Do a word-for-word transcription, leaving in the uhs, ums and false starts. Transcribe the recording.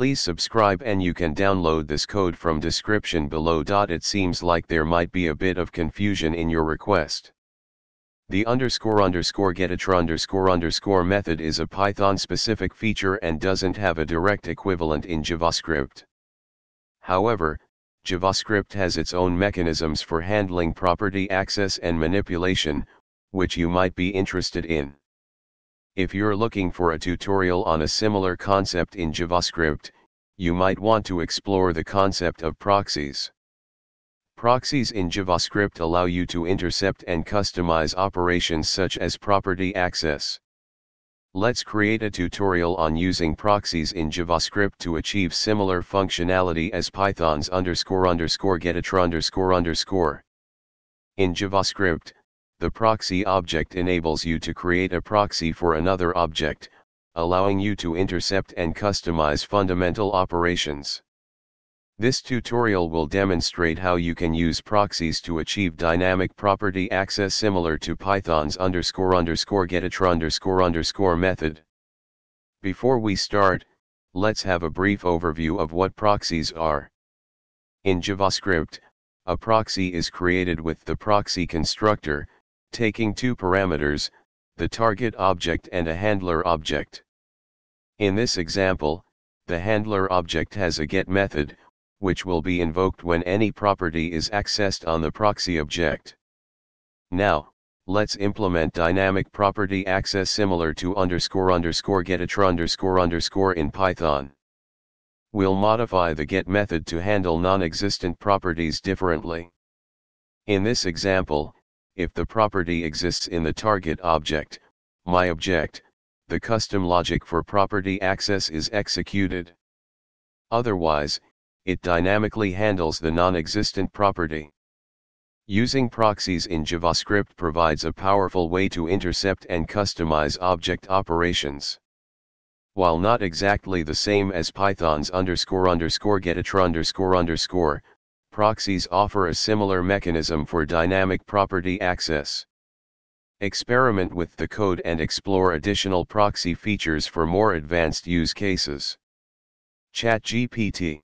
Please subscribe, and you can download this code from description below. It seems like there might be a bit of confusion in your request. The underscore underscore getattr underscore underscore method is a Python specific feature and doesn't have a direct equivalent in JavaScript. However, JavaScript has its own mechanisms for handling property access and manipulation, which you might be interested in. If you're looking for a tutorial on a similar concept in JavaScript, you might want to explore the concept of proxies. Proxies in JavaScript allow you to intercept and customize operations such as property access. Let's create a tutorial on using proxies in JavaScript to achieve similar functionality as Python's underscore underscore getattr underscore underscore. In JavaScript, the proxy object enables you to create a proxy for another object, allowing you to intercept and customize fundamental operations. This tutorial will demonstrate how you can use proxies to achieve dynamic property access similar to Python's underscore underscore getattr underscore underscore method. Before we start, let's have a brief overview of what proxies are. In JavaScript, a proxy is created with the proxy constructor, taking two parameters, the target object and a handler object. In this example, the handler object has a get method, which will be invoked when any property is accessed on the proxy object. Now, let's implement dynamic property access similar to underscore underscore getattr underscore underscore in Python. We'll modify the get method to handle non-existent properties differently. In this example, if the property exists in the target object, my object, the custom logic for property access is executed. Otherwise, it dynamically handles the non-existent property. Using proxies in JavaScript provides a powerful way to intercept and customize object operations. While not exactly the same as Python's underscore underscore getattr underscore underscore, proxies offer a similar mechanism for dynamic property access. Experiment with the code and explore additional proxy features for more advanced use cases. ChatGPT.